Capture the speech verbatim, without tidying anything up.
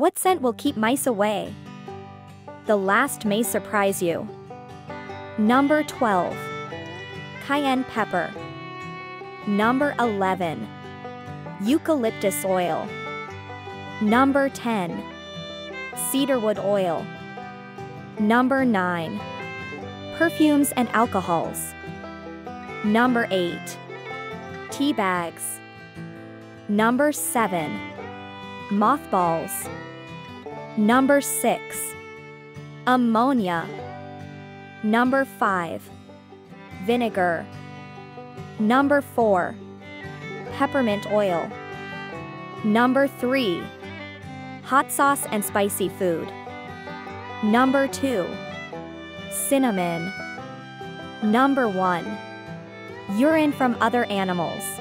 What scent will keep mice away? The last may surprise you. Number twelve. Cayenne pepper. Number eleven. Eucalyptus oil. Number ten. Cedarwood oil. Number nine. Perfumes and alcohols. Number eight. Tea bags. Number seven. Mothballs. Number six. Ammonia. Number five. Vinegar. Number four. Peppermint oil. Number three. Hot sauce and spicy food. Number two. Cinnamon. Number one. Urine from other animals.